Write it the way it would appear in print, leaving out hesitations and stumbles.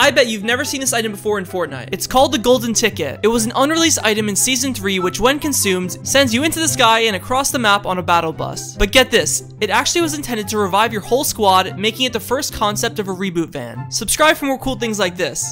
I bet you've never seen this item before in Fortnite. It's called the Golden Ticket. It was an unreleased item in Season 3, which when consumed, sends you into the sky and across the map on a battle bus. But get this, it actually was intended to revive your whole squad, making it the first concept of a reboot van. Subscribe for more cool things like this.